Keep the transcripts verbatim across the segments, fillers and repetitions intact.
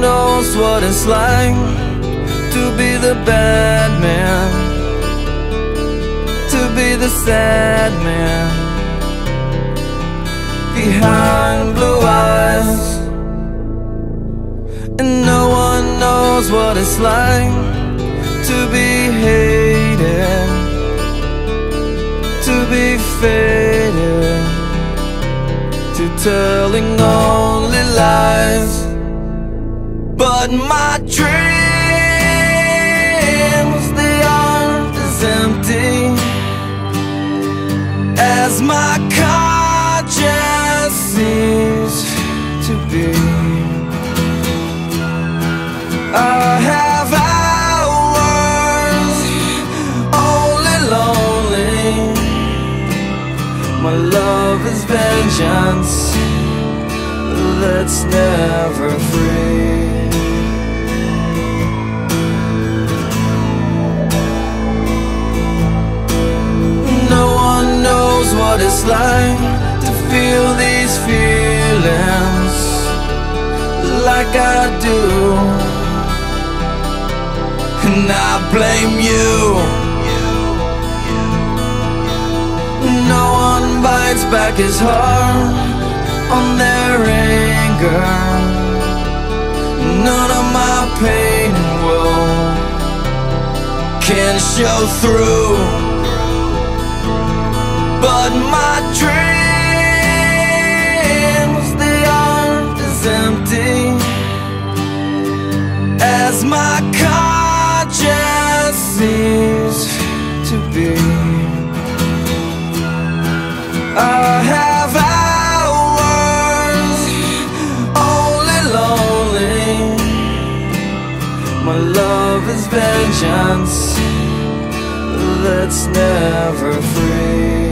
knows what it's like to be the bad man, to be the sad man. Behind blue eyes. And no one knows what it's like to be hated, to be faded, to telling only lies. But my dreams, they aren't as empty as my conscience seems to be. I have hours only lonely. My love is vengeance that's never free. What it's like to feel these feelings like I do, and I blame you. No one bites back his heart on their anger. None of my pain and woe can show through. But my dreams, they aren't as empty as my conscience seems to be. I have hours only lonely. My love is vengeance that's never free.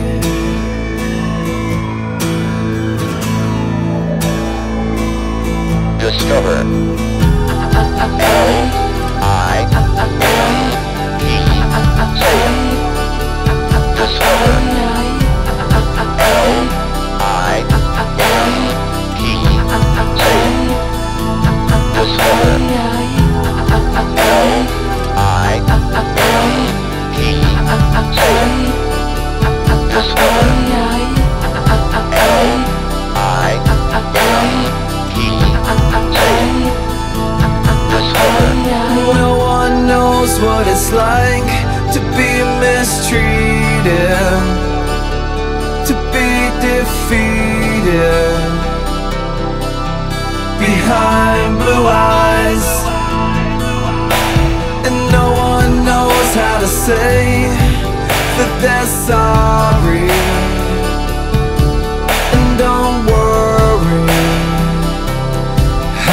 Discover L I T E. Discover L I T E. Discover L I T E. Discover what it's like to be mistreated, to be defeated. Behind blue eyes. And no one knows how to say that they're sorry. And don't worry,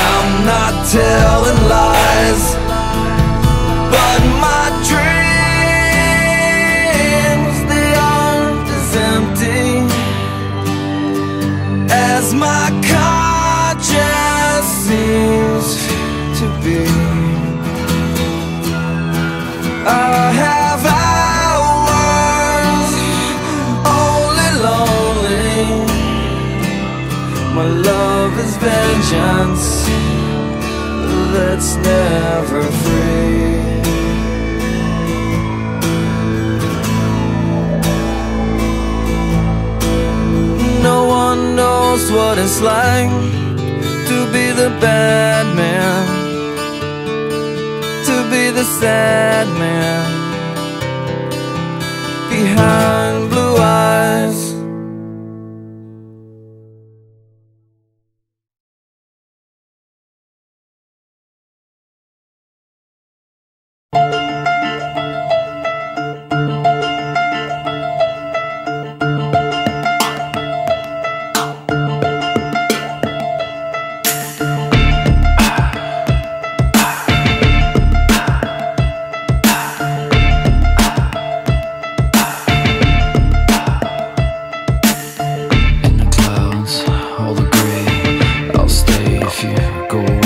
I'm not telling lies. But my dreams, they aren't as empty as my conscience seems to be. I have hours only lonely. My love is vengeance that's never free. What it's like to be the bad man, to be the sad man. Behind blue eyes. Go.